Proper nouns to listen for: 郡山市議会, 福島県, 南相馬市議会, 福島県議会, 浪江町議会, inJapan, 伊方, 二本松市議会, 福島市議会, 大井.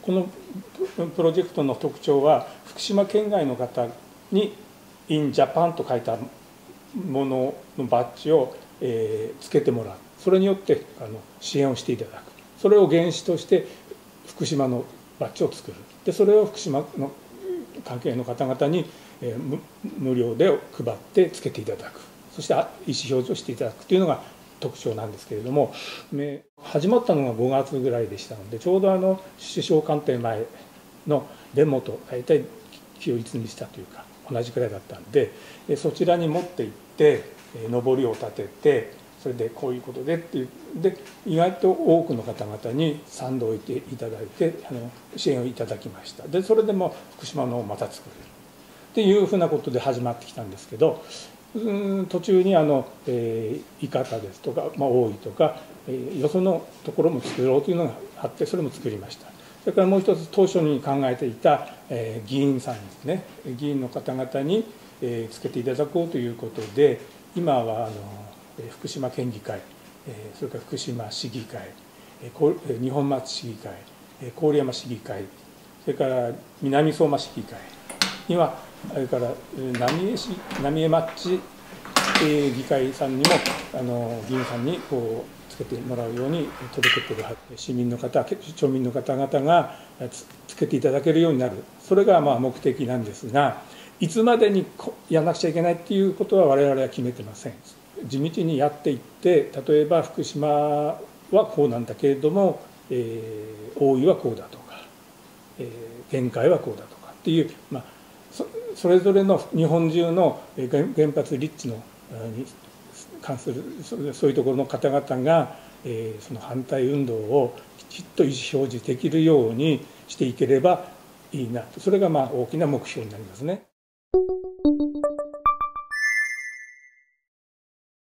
このプロジェクトの特徴は、福島県外の方に「inJapan」と書いたもののバッジをつけてもらう、それによって支援をしていただく、それを原資として福島のバッジを作る、でそれを福島の関係の方々に無料で配ってつけていただく、そして意思表示をしていただくというのが特徴なんですけれども、始まったのが5月ぐらいでしたので、ちょうど首相官邸前のデモと大体気を一にしたというか同じくらいだったんで、そちらに持って行って上りを立てて、それでこういうことでっていうで、意外と多くの方々に賛同いただいて支援をいただきました。でそれでも福島のをまた作れるっていうふうなことで始まってきたんですけど、途中に伊方ですとか、大井とか、よそのところも作ろうというのがあって、それも作りました。それからもう一つ、当初に考えていた、議員さんですね、議員の方々に、つけていただこうということで、今は福島県議会、それから福島市議会、二本松市議会、郡山市議会、それから南相馬市議会には、それから浪江町議会さんにも議員さんにこうつけてもらうように届けている、市民の方、町民の方々がつけていただけるようになる、それが目的なんですが、いつまでにやらなくちゃいけないっていうことは我々は決めてません。地道にやっていって、例えば福島はこうなんだけれども、大井はこうだとか、限界はこうだとかっていう、それぞれの日本中の原発立地に関するそういうところの方々がその反対運動をきちっと意思表示できるようにしていければいいなと、それが大きな目標になりますね。